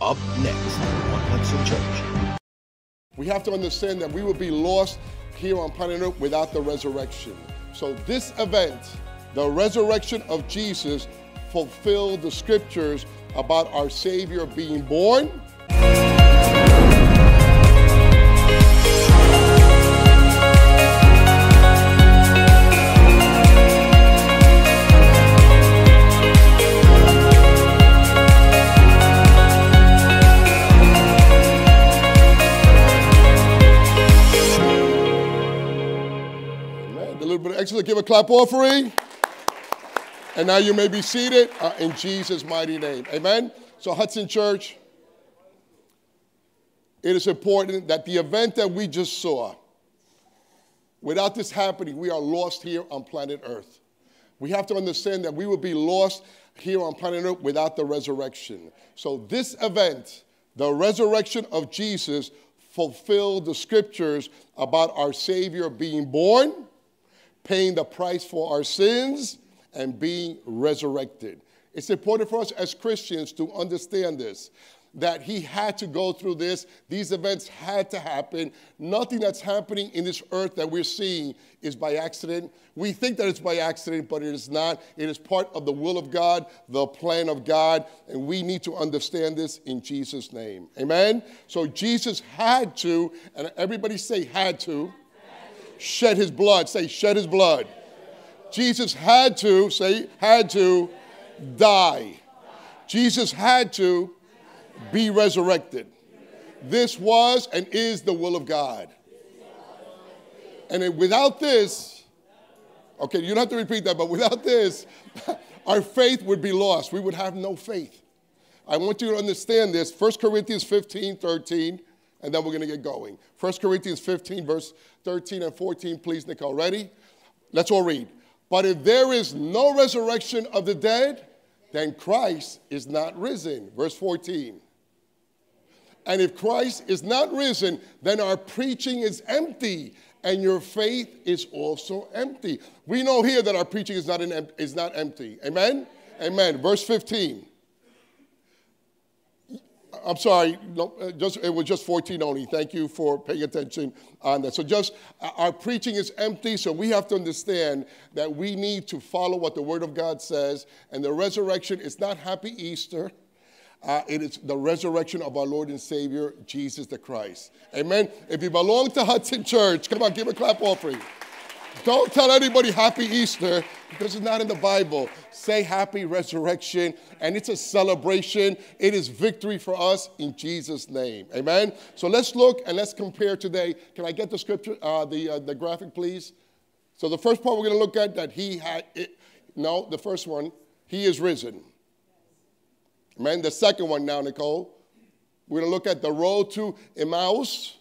Up next on Hudson Church. We have to understand that we would be lost here on planet Earth without the resurrection. So this event, the resurrection of Jesus, fulfilled the scriptures about our Savior being born, excellent. Give a clap offering. And now you may be seated in Jesus' mighty name. Amen. So Hudson Church, it is important that the event that we just saw, without this happening, we are lost here on planet Earth. We have to understand that we would be lost here on planet Earth without the resurrection. So this event, the resurrection of Jesus, fulfilled the scriptures about our Savior being born, paying the price for our sins, and being resurrected. It's important for us as Christians to understand this, that he had to go through this. These events had to happen. Nothing that's happening in this earth that we're seeing is by accident. We think that it's by accident, but it is not. It is part of the will of God, the plan of God, and we need to understand this in Jesus' name. Amen? So Jesus had to, and everybody say had to, shed his blood. Say, shed his blood. Jesus had to, say, had to die. Jesus had to be resurrected. This was and is the will of God. And without this, okay, you don't have to repeat that, but without this, our faith would be lost. We would have no faith. I want you to understand this. 1 Corinthians 15:13. And then we're going to get going. 1 Corinthians 15, verse 13 and 14. Please, Nicole. Ready? Let's all read. But if there is no resurrection of the dead, then Christ is not risen. Verse 14. And if Christ is not risen, then our preaching is empty, and your faith is also empty. We know here that our preaching is not empty. Amen? Amen. Verse 15. I'm sorry, no, it was just 14 only. Thank you for paying attention on that. So just our preaching is empty, so we have to understand that we need to follow what the Word of God says. And the resurrection is not Happy Easter. It is the resurrection of our Lord and Savior, Jesus the Christ. Amen? If you belong to Hudson Church, come on, give a clap offering. Don't tell anybody Happy Easter because it's not in the Bible. Say Happy Resurrection, and it's a celebration. It is victory for us in Jesus' name. Amen? So let's look and let's compare today. Can I get the scripture, the graphic, please? So the first part we're going to look at, that he had, the first one, he is risen. Amen? The second one now, Nicole, we're going to look at the road to Emmaus.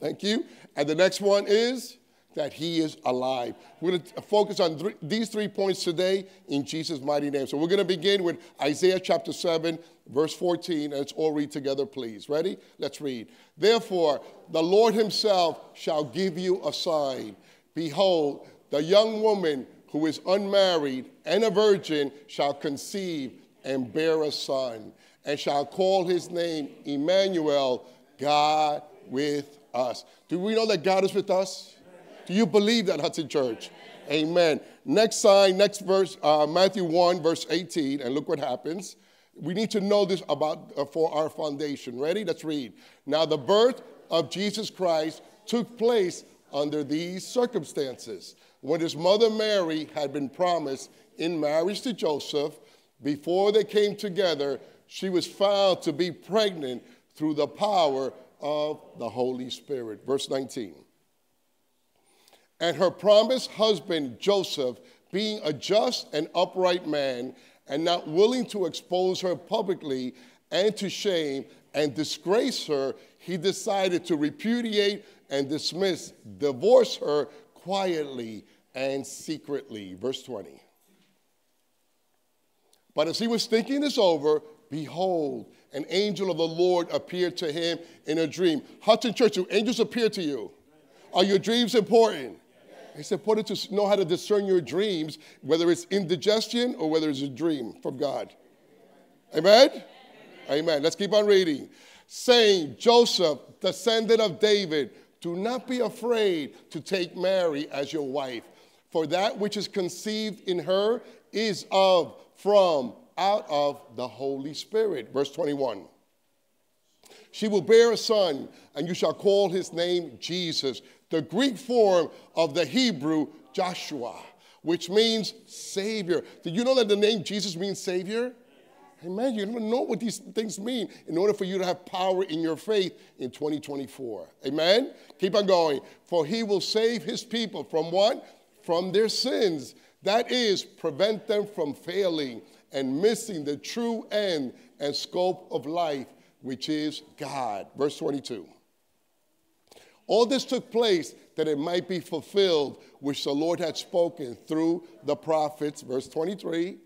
Thank you. And the next one is that he is alive. We're going to focus on these 3 points today in Jesus' mighty name. So we're going to begin with Isaiah chapter 7, verse 14. And let's all read together, please. Ready? Let's read. Therefore, the Lord himself shall give you a sign. Behold, the young woman who is unmarried and a virgin shall conceive and bear a son, and shall call his name Emmanuel, God with us. Do we know that God is with us? Amen. Do you believe that, Hudson Church? Amen. Amen. Next sign, next verse, Matthew 1, verse 18, and look what happens. We need to know this about for our foundation. Ready? Let's read. Now the birth of Jesus Christ took place under these circumstances, when his mother Mary had been promised in marriage to Joseph. Before they came together, she was found to be pregnant through the power of the Holy Spirit. Verse 19. And her promised husband, Joseph, being a just and upright man, and not willing to expose her publicly and to shame and disgrace her, he decided to repudiate and divorce her quietly and secretly. Verse 20. But as he was thinking this over, behold, an angel of the Lord appeared to him in a dream. Hudson Church, do angels appear to you? Are your dreams important? It's important to know how to discern your dreams, whether it's indigestion or whether it's a dream from God. Amen? Amen? Amen. Let's keep on reading. Saying, Joseph, descendant of David, do not be afraid to take Mary as your wife, for that which is conceived in her is of, from, out of the Holy Spirit. Verse 21. She will bear a son, and you shall call his name Jesus, the Greek form of the Hebrew Joshua, which means Savior. Did you know that the name Jesus means Savior? Amen. You don't know what these things mean in order for you to have power in your faith in 2024. Amen. Keep on going. For he will save his people from what? From their sins. That is, prevent them from failing and missing the true end and scope of life, which is God. Verse 22. All this took place that it might be fulfilled, which the Lord had spoken through the prophets. Verse 23.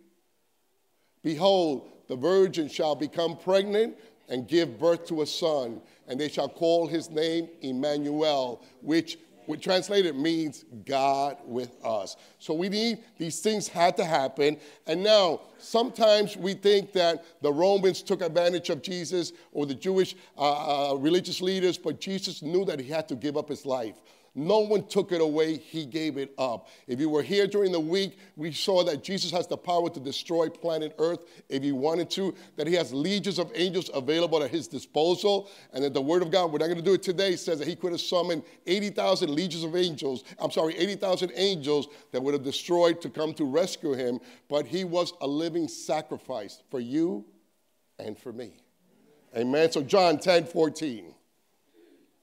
Behold, the virgin shall become pregnant and give birth to a son, and they shall call his name Emmanuel, which translated means God with us. So we need, these things had to happen. And now, sometimes we think that the Romans took advantage of Jesus or the Jewish religious leaders, but Jesus knew that he had to give up his life. No one took it away. He gave it up. If you were here during the week, we saw that Jesus has the power to destroy planet Earth if he wanted to, that he has legions of angels available at his disposal, and that the Word of God, we're not going to do it today, says that he could have summoned 80,000 legions of angels, 80,000 angels that would have destroyed to come to rescue him, but he was a living sacrifice for you and for me. Amen. So John 10:14.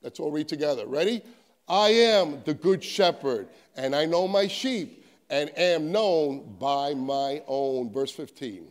Let's all read together. Ready? I am the good shepherd, and I know my sheep, and am known by my own. Verse 15.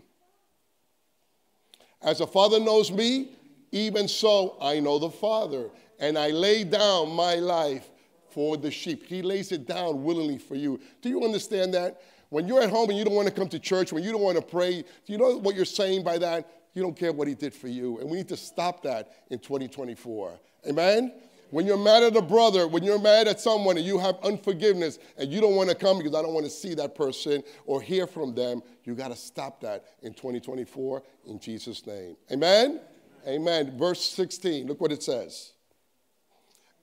As the Father knows me, even so I know the Father, and I lay down my life for the sheep. He lays it down willingly for you. Do you understand that? When you're at home and you don't want to come to church, when you don't want to pray, do you know what you're saying by that? You don't care what he did for you, and we need to stop that in 2024. Amen? When you're mad at a brother, when you're mad at someone and you have unforgiveness and you don't want to come because I don't want to see that person or hear from them, you got to stop that in 2024 in Jesus' name. Amen? Amen? Amen. Verse 16, look what it says.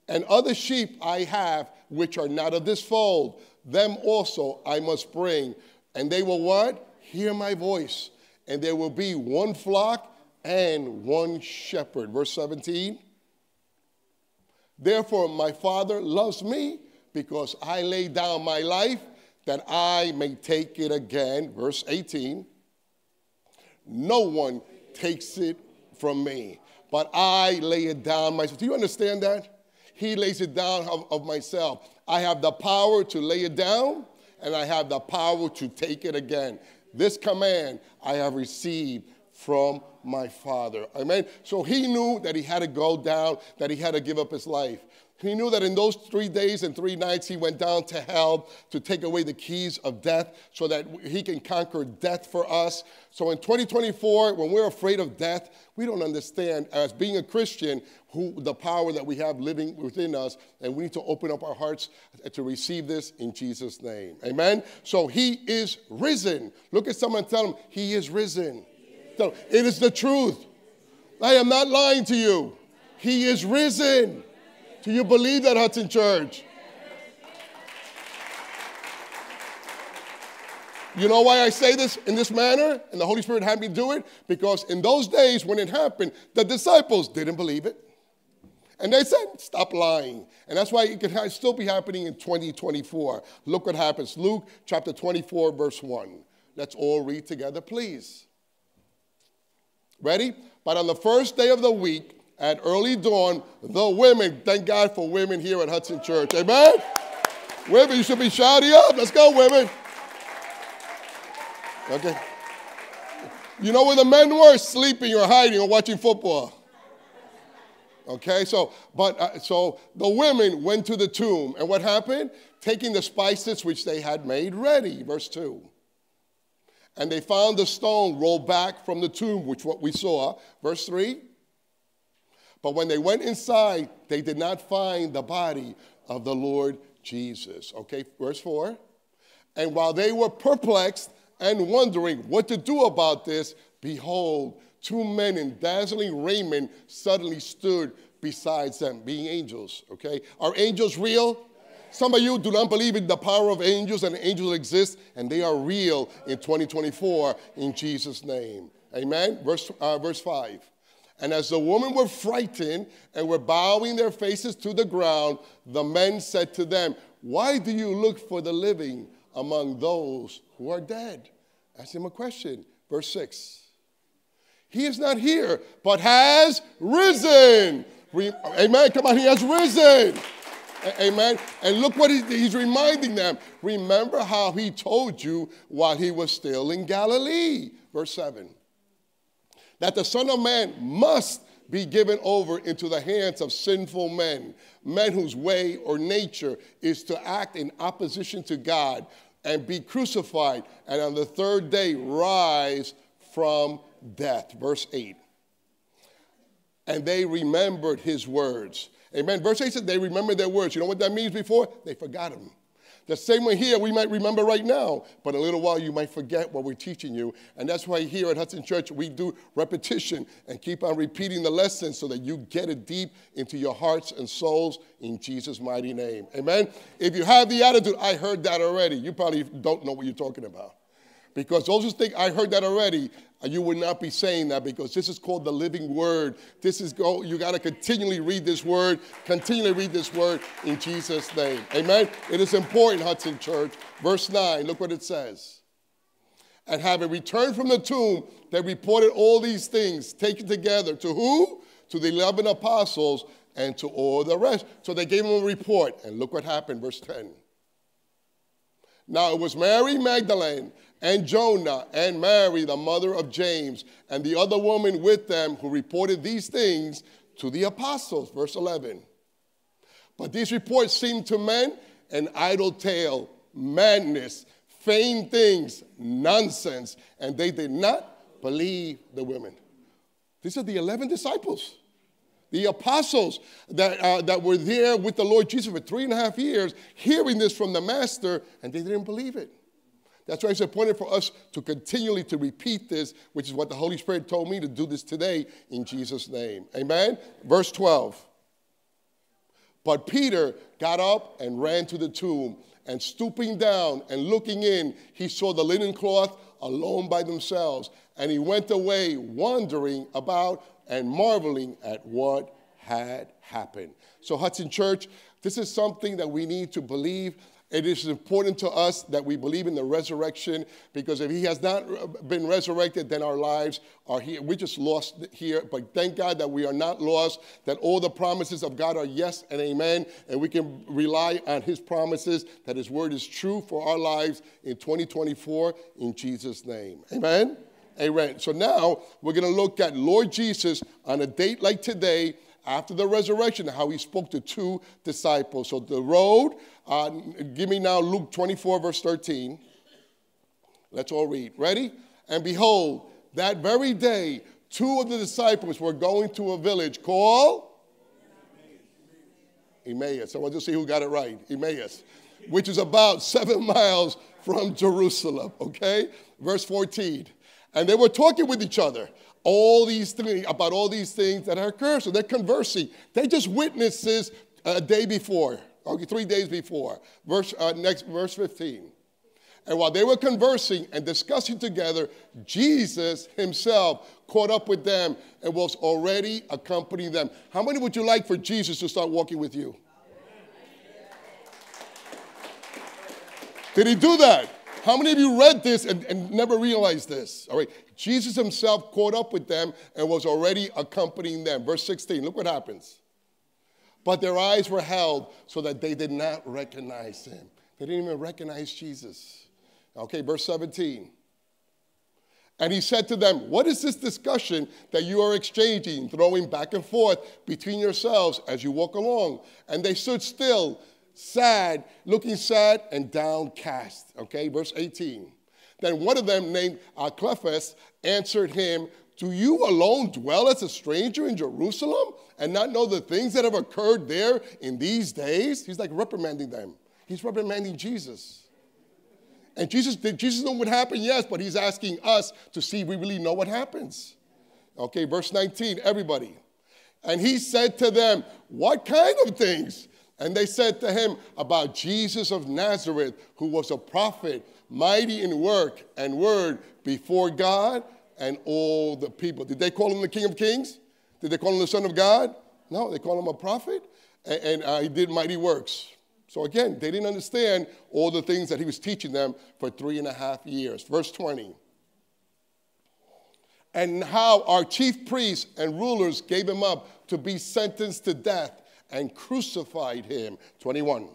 And other sheep I have which are not of this fold, them also I must bring. And they will what? Hear my voice. And there will be one flock and one shepherd. Verse 17. Therefore, my Father loves me because I lay down my life that I may take it again. Verse 18. No one takes it from me, but I lay it down myself. Do you understand that? He lays it down of myself. I have the power to lay it down, and I have the power to take it again. This command I have received from my Father. Amen. So he knew that he had to go down, that he had to give up his life. He knew that in those 3 days and 3 nights, he went down to hell to take away the keys of death so that he can conquer death for us. So in 2024, when we're afraid of death, we don't understand, as being a Christian, the power that we have living within us, and we need to open up our hearts to receive this in Jesus' name. Amen. So he is risen. Look at someone and tell him, he is risen. It is the truth. I am not lying to you. He is risen. Do you believe that, Hudson Church? You know why I say this in this manner? And the Holy Spirit had me do it? Because in those days when it happened, the disciples didn't believe it. And they said, stop lying. And that's why it could still be happening in 2024. Look what happens. Luke chapter 24, verse 1. Let's all read together, please. Ready? But on the first day of the week, at early dawn, the women, thank God for women here at Hudson Church. Amen? Women, you should be shouting up. Let's go, women. Okay. You know where the men were? Sleeping or hiding or watching football. Okay, so the women went to the tomb. And what happened? Taking the spices which they had made ready. Verse 2. And they found the stone rolled back from the tomb, which what we saw. Verse 3. But when they went inside, they did not find the body of the Lord Jesus. Okay, verse 4. And while they were perplexed and wondering what to do about this, behold, two men in dazzling raiment suddenly stood beside them, being angels, okay? Are angels real? Some of you do not believe in the power of angels, and angels exist, and they are real in 2024 in Jesus' name. Amen? Verse 5. And as the women were frightened and were bowing their faces to the ground, the men said to them, why do you look for the living among those who are dead? Ask him a question. Verse 6. He is not here, but has risen. Amen. Come on, he has risen. Amen. And look what he's reminding them. Remember how he told you while he was still in Galilee. Verse 7. That the Son of Man must be given over into the hands of sinful men, men whose way or nature is to act in opposition to God, and be crucified, and on the third day rise from death. Verse 8. And they remembered his words. Amen. Verse 8 says they remembered their words. You know what that means before? They forgot them. The same way here, we might remember right now, but in a little while you might forget what we're teaching you. And that's why here at Hudson Church, we do repetition and keep on repeating the lesson so that you get it deep into your hearts and souls in Jesus' mighty name. Amen? If you have the attitude, I heard that already, you probably don't know what you're talking about. Because those who think, I heard that already, you would not be saying that, because this is called the living word. This is, you got to continually read this word in Jesus' name. Amen? It is important, Hudson Church. Verse 9, look what it says. And having returned from the tomb, they reported all these things taken together. To who? To the 11 apostles and to all the rest. So they gave them a report. And look what happened, verse 10. Now it was Mary Magdalene and Joanna and Mary, the mother of James, and the other woman with them who reported these things to the apostles. Verse 11. But these reports seemed to men an idle tale, madness, vain things, nonsense, and they did not believe the women. These are the 11 disciples. The apostles that were there with the Lord Jesus for 3.5 years, hearing this from the Master, and they didn't believe it. That's why it's important for us to continually to repeat this, which is what the Holy Spirit told me to do this today in Jesus' name. Amen? Verse 12. But Peter got up and ran to the tomb, and stooping down and looking in, he saw the linen cloth alone by themselves, and he went away wandering about and marveling at what had happened. So Hudson Church, this is something that we need to believe. It is important to us that we believe in the resurrection, because if he has not been resurrected, then our lives are here. We're just lost here, but thank God that we are not lost, that all the promises of God are yes and amen, and we can rely on his promises that his word is true for our lives in 2024 in Jesus' name. Amen? Amen. So now we're going to look at Lord Jesus on a date like today after the resurrection, how he spoke to two disciples. So the road, give me now Luke 24, verse 13. Let's all read. Ready? And behold, that very day, two of the disciples were going to a village called Emmaus. I want to see who got it right. Emmaus, which is about 7 miles from Jerusalem. Okay? Verse 14. And they were talking with each other about all these things that are occurred. So they're conversing. They just witnessed this a day before, okay, 3 days before. Verse 15. And while they were conversing and discussing together, Jesus himself caught up with them and was already accompanying them. How many would you like for Jesus to start walking with you? Did he do that? How many of you read this and never realized this? All right. Jesus himself caught up with them and was already accompanying them. Verse 16, look what happens. But their eyes were held so that they did not recognize him. They didn't even recognize Jesus. Okay, verse 17. And he said to them, what is this discussion that you are exchanging, throwing back and forth between yourselves as you walk along? And they stood still, sad, looking sad and downcast. Okay, verse 18. Then one of them named Cleopas answered him, do you alone dwell as a stranger in Jerusalem and not know the things that have occurred there in these days? He's like reprimanding them. He's reprimanding Jesus. And Jesus, did Jesus know what happened? Yes, but he's asking us to see if we really know what happens. Okay, verse 19, everybody. And he said to them, what kind of things? And they said to him, about Jesus of Nazareth, who was a prophet, mighty in work and word before God and all the people. Did they call him the King of Kings? Did they call him the Son of God? No, they call him a prophet, and he did mighty works. So again, they didn't understand all the things that he was teaching them for 3.5 years. Verse 20. And how our chief priests and rulers gave him up to be sentenced to death and crucified him. 21.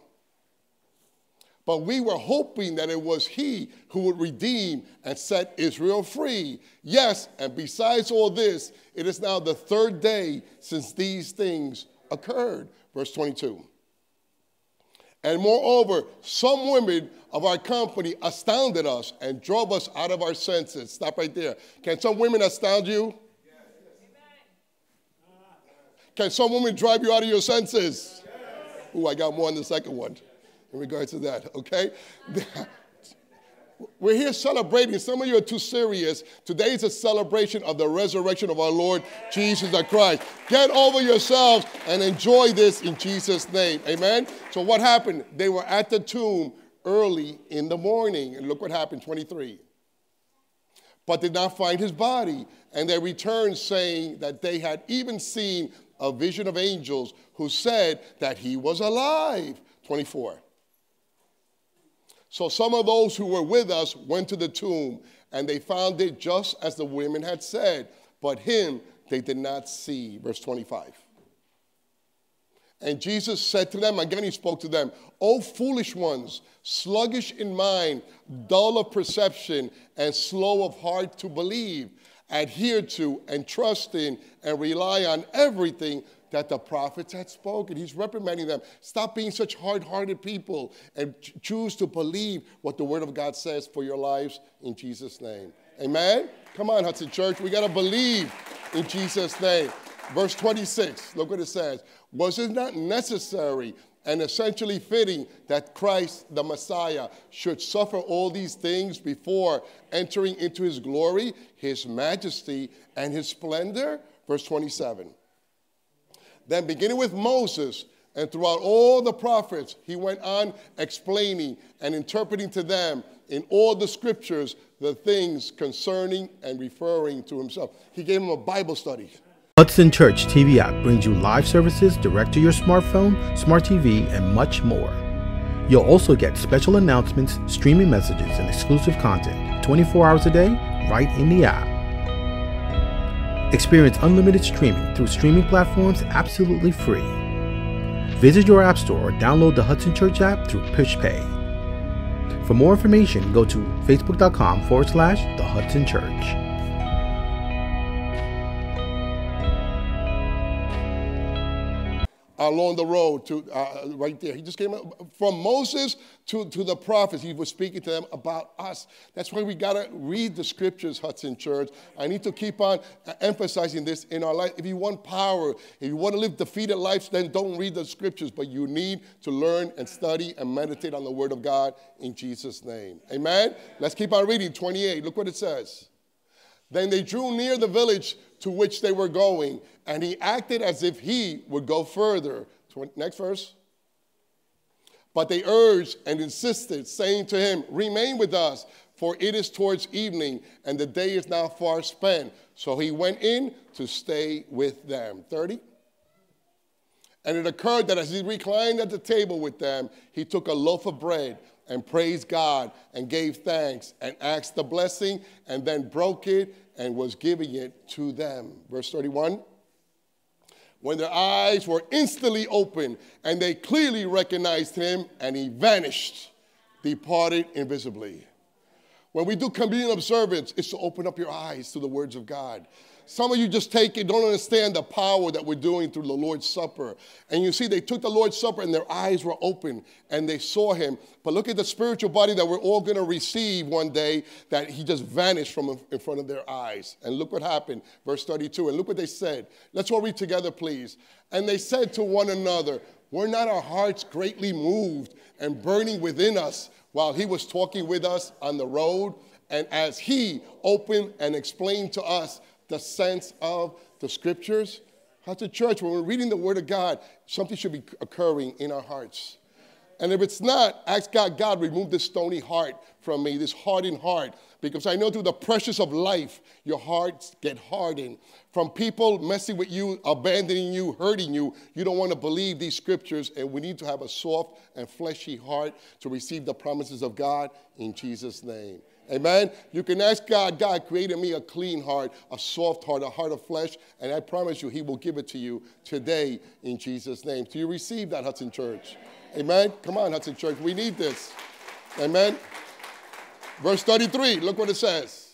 But we were hoping that it was he who would redeem and set Israel free. Yes, and besides all this, it is now the third day since these things occurred. Verse 22. And moreover, some women of our company astounded us and drove us out of our senses. Stop right there. Can some women astound you? Yes. Can some women drive you out of your senses? Yes. Ooh, I got more on the second one in regards to that, okay? We're here celebrating. Some of you are too serious. Today is a celebration of the resurrection of our Lord Jesus Christ. Get over yourselves and enjoy this in Jesus' name. Amen? So what happened? They were at the tomb early in the morning. And look what happened, 23. But did not find his body. And they returned saying that they had even seen a vision of angels who said that he was alive. 24. So some of those who were with us went to the tomb, and they found it just as the women had said, but him they did not see. Verse 25. And Jesus said to them, again he spoke to them, O foolish ones, sluggish in mind, dull of perception, and slow of heart to believe, adhere to and trust in and rely on everything that the prophets had spoken. He's reprimanding them. Stop being such hard-hearted people and choose to believe what the Word of God says for your lives in Jesus' name. Amen? Come on, Hudson Church. We got to believe in Jesus' name. Verse 26, look what it says. Was it not necessary and essentially fitting that Christ, the Messiah, should suffer all these things before entering into his glory, his majesty, and his splendor? Verse 27. Then beginning with Moses and throughout all the prophets, he went on explaining and interpreting to them in all the scriptures the things concerning and referring to himself. He gave them a Bible study. Hudson Church TV app brings you live services direct to your smartphone, smart TV, and much more. You'll also get special announcements, streaming messages, and exclusive content 24 hours a day right in the app. Experience unlimited streaming through streaming platforms absolutely free. Visit your app store or download the Hudson Church app through PushPay. For more information, go to facebook.com/the Hudson Church. Along the road to right there. He just came up from Moses to the prophets. He was speaking to them about us. That's why we got to read the scriptures, Hudson Church. I need to keep on emphasizing this in our life. If you want power, if you want to live defeated lives, then don't read the scriptures, but you need to learn and study and meditate on the word of God in Jesus' name. Amen? Let's keep on reading. 28. Look what it says. Then they drew near the village to which they were going, and he acted as if he would go further. Next verse. But they urged and insisted, saying to him, remain with us, for it is towards evening, and the day is now far spent. So he went in to stay with them. 30. And it occurred that as he reclined at the table with them, he took a loaf of bread and praised God and gave thanks and asked the blessing and then broke it and was giving it to them. Verse 31, when their eyes were instantly opened and they clearly recognized him and he vanished, departed invisibly. When we do communion observance, it's to open up your eyes to the words of God. Some of you just take it, don't understand the power that we're doing through the Lord's Supper. And you see, they took the Lord's Supper and their eyes were open and they saw him. But look at the spiritual body that we're all going to receive one day, that he just vanished from in front of their eyes. And look what happened, verse 32. And look what they said. Let's all read together, please. And they said to one another, Were not our hearts greatly moved and burning within us while he was talking with us on the road, and as he opened and explained to us the sense of the Scriptures? Hudson Church, when we're reading the Word of God, something should be occurring in our hearts. And if it's not, ask God, God, remove this stony heart from me, this hardened heart, because I know through the pressures of life, your hearts get hardened. From people messing with you, abandoning you, hurting you, you don't want to believe these Scriptures, and we need to have a soft and fleshy heart to receive the promises of God in Jesus' name. Amen. You can ask God, God, create in me a clean heart, a soft heart, a heart of flesh, and I promise you, he will give it to you today in Jesus' name. Do you receive that, Hudson Church? Amen. Come on, Hudson Church. We need this. Amen. Verse 33, look what it says.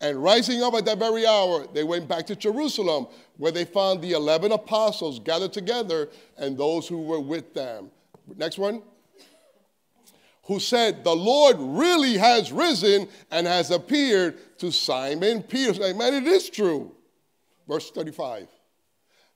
And rising up at that very hour, they went back to Jerusalem, where they found the 11 apostles gathered together and those who were with them. Next one. Who said, the Lord really has risen and has appeared to Simon Peter. Amen, it is true. Verse 35.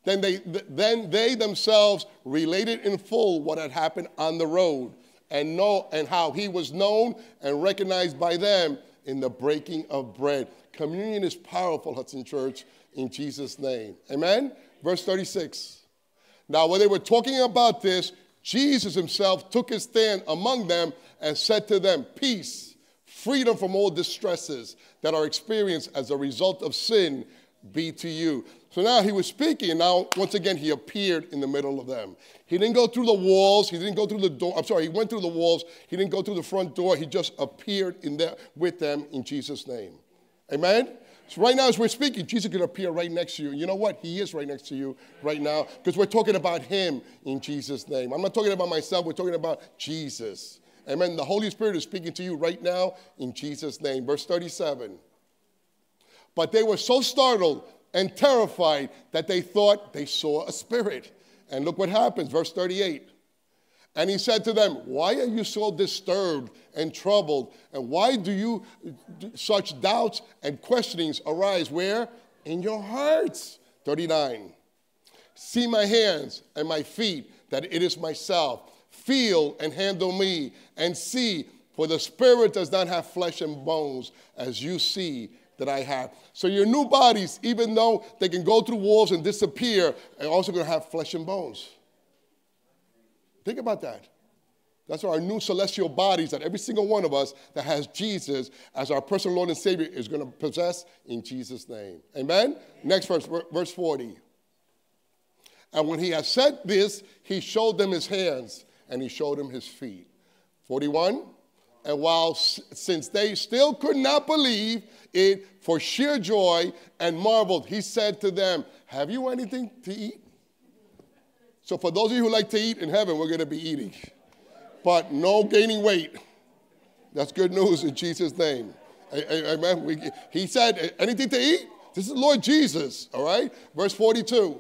Then they themselves related in full what had happened on the road and how he was known and recognized by them in the breaking of bread. Communion is powerful, Hudson Church, in Jesus' name. Amen? Verse 36. Now, when they were talking about this, Jesus himself took his stand among them and said to them, peace, freedom from all distresses that are experienced as a result of sin be to you. So now he was speaking, and now once again he appeared in the middle of them. He didn't go through the walls. He didn't go through the door. I'm sorry, he went through the walls. He didn't go through the front door. He just appeared in there with them in Jesus' name. Amen? So right now as we're speaking, Jesus could appear right next to you. You know what? He is right next to you right now because we're talking about him in Jesus' name. I'm not talking about myself. We're talking about Jesus. Amen. The Holy Spirit is speaking to you right now in Jesus' name. Verse 37. But they were so startled and terrified that they thought they saw a spirit. And look what happens. Verse 38. And he said to them, why are you so disturbed and troubled? And why do you such doubts and questionings arise? Where? In your hearts. 39. See my hands and my feet, that it is myself. Feel and handle me and see, for the spirit does not have flesh and bones, as you see that I have. So your new bodies, even though they can go through walls and disappear, are also going to have flesh and bones. Think about that. That's our new celestial bodies that every single one of us that has Jesus as our personal Lord and Savior is going to possess in Jesus' name. Amen? Next verse, verse 40. And when he had said this, he showed them his hands and he showed them his feet. 41. And while since they still could not believe it for sheer joy and marveled, he said to them, have you anything to eat? So for those of you who like to eat in heaven, we're going to be eating. But no gaining weight. That's good news in Jesus' name. Amen. He said, anything to eat? This is Lord Jesus, all right? Verse 42.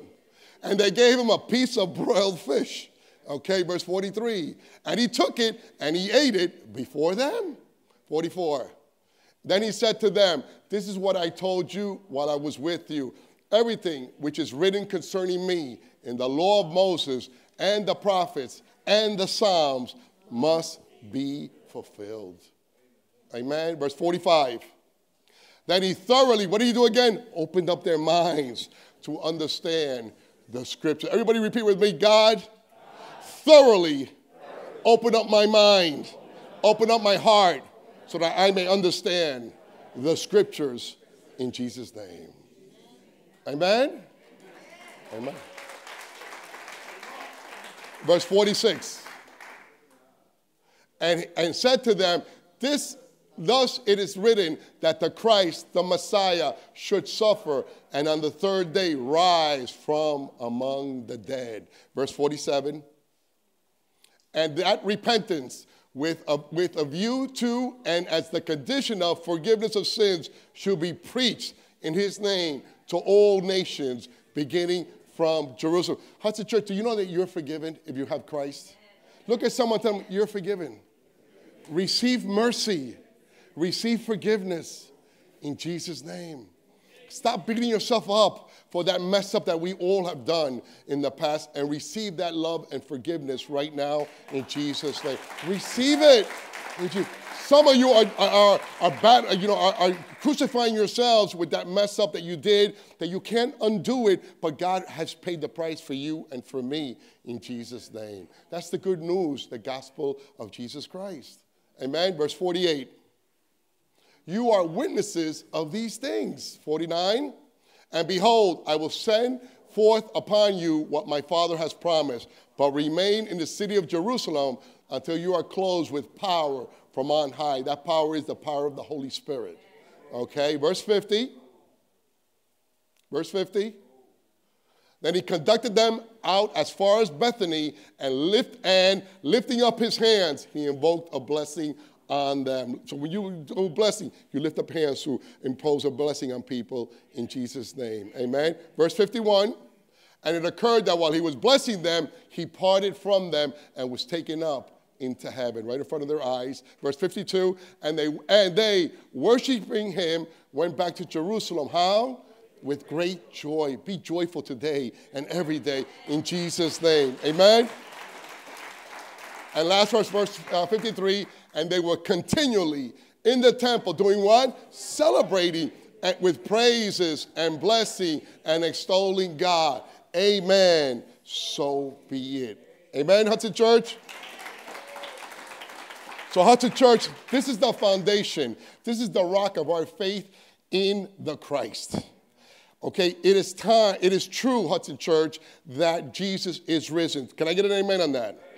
And they gave him a piece of broiled fish. Okay, verse 43. And he took it and he ate it before them. 44. Then he said to them, this is what I told you while I was with you. Everything which is written concerning me in the law of Moses and the prophets and the Psalms must be fulfilled. Amen. Verse 45. Then he thoroughly, what did he do again? Opened up their minds to understand the Scripture. Everybody repeat with me, God, thoroughly open up my mind, open up my heart, so that I may understand the Scriptures in Jesus' name. Amen? Amen. Verse 46. And said to them, thus it is written that the Christ, the Messiah, should suffer and on the third day rise from among the dead. Verse 47. And that repentance with a view to and as the condition of forgiveness of sins should be preached in his name to all nations, beginning from Jerusalem. Hudson Church, do you know that you're forgiven if you have Christ? Look at someone, tell them, you're forgiven. Receive mercy. Receive forgiveness in Jesus' name. Stop beating yourself up for that mess up that we all have done in the past, and receive that love and forgiveness right now in Jesus' name. Receive it. Some of you are crucifying yourselves with that mess up that you did, that you can't undo it, but God has paid the price for you and for me in Jesus' name. That's the good news, the gospel of Jesus Christ. Amen. Verse 48. You are witnesses of these things. 49. And behold, I will send forth upon you what my Father has promised, but remain in the city of Jerusalem until you are clothed with power from on high. That power is the power of the Holy Spirit. Okay, verse 50. Verse 50. Then he conducted them out as far as Bethany, and lifting up his hands, he invoked a blessing on them. So when you do blessing, you lift up hands to impose a blessing on people in Jesus' name. Amen. Verse 51. And it occurred that while he was blessing them, he parted from them and was taken up into heaven, right in front of their eyes. Verse 52, and they, worshiping him, went back to Jerusalem. How? With great joy. Be joyful today and every day in Jesus' name. Amen? And last verse, verse 53, and they were continually in the temple doing what? Celebrating with praises and blessing and extolling God. Amen. So be it. Amen, Hudson Church? So Hudson Church, this is the foundation. This is the rock of our faith in the Christ. Okay, it is time, it is true, Hudson Church, that Jesus is risen. Can I get an amen on that? Amen.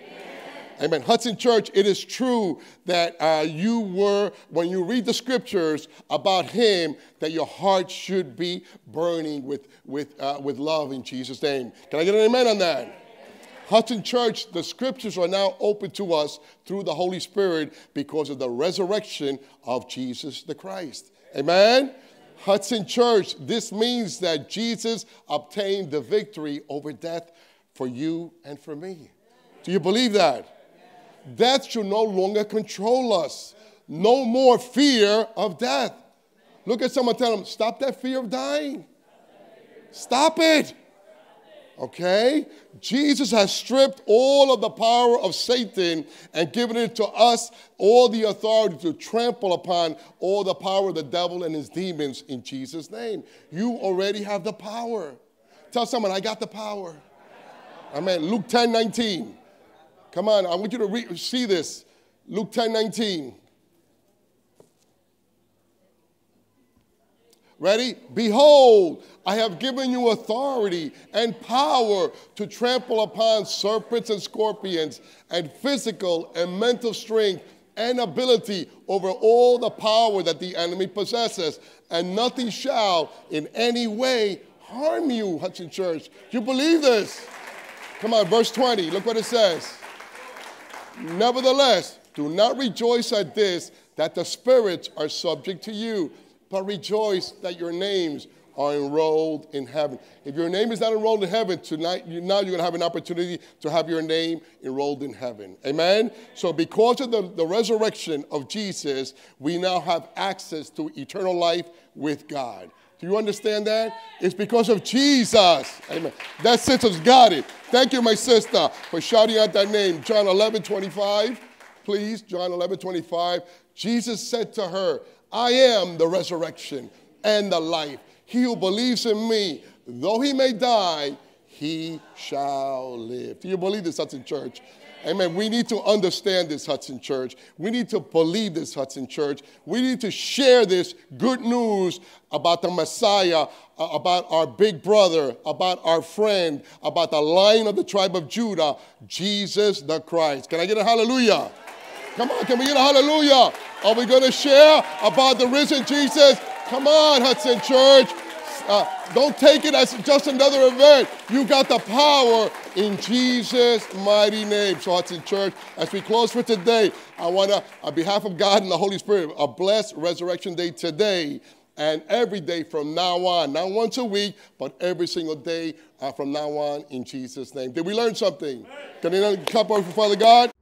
Amen. Hudson Church, it is true that you were, when you read the scriptures about him, that your heart should be burning with love in Jesus' name. Can I get an amen on that? Hudson Church, the scriptures are now open to us through the Holy Spirit because of the resurrection of Jesus the Christ. Amen? Hudson Church, this means that Jesus obtained the victory over death for you and for me. Do you believe that? Death should no longer control us. No more fear of death. Look at someone, tell them, stop that fear of dying. Stop it. Okay? Jesus has stripped all of the power of Satan and given it to us, all the authority to trample upon all the power of the devil and his demons in Jesus' name. You already have the power. Tell someone, I got the power. Amen. Luke 10:19. Come on, I want you to see this. Luke 10:19. Ready? Behold, I have given you authority and power to trample upon serpents and scorpions, and physical and mental strength and ability over all the power that the enemy possesses, and nothing shall in any way harm you, Hudson Church. Do you believe this? Come on, verse 20, look what it says. Nevertheless, do not rejoice at this, that the spirits are subject to you, but rejoice that your names are enrolled in heaven. If your name is not enrolled in heaven, tonight, now you're going to have an opportunity to have your name enrolled in heaven. Amen? So because of the resurrection of Jesus, we now have access to eternal life with God. Do you understand that? It's because of Jesus. Amen. That sister's got it. Thank you, my sister, for shouting out that name. John 11:25, please. John 11:25. Jesus said to her, I am the resurrection and the life. He who believes in me, though he may die, he shall live. Do you believe this, Hudson Church? Amen. We need to understand this, Hudson Church. We need to believe this, Hudson Church. We need to share this good news about the Messiah, about our big brother, about our friend, about the Lion of the tribe of Judah, Jesus the Christ. Can I get a hallelujah? Come on, can we get a hallelujah? Are we going to share about the risen Jesus? Come on, Hudson Church. Don't take it as just another event. You got the power in Jesus' mighty name. So, Hudson Church, as we close for today, I want to, on behalf of God and the Holy Spirit, a blessed Resurrection Day today and every day from now on. Not once a week, but every single day from now on in Jesus' name. Did we learn something? Can you clap for Father God?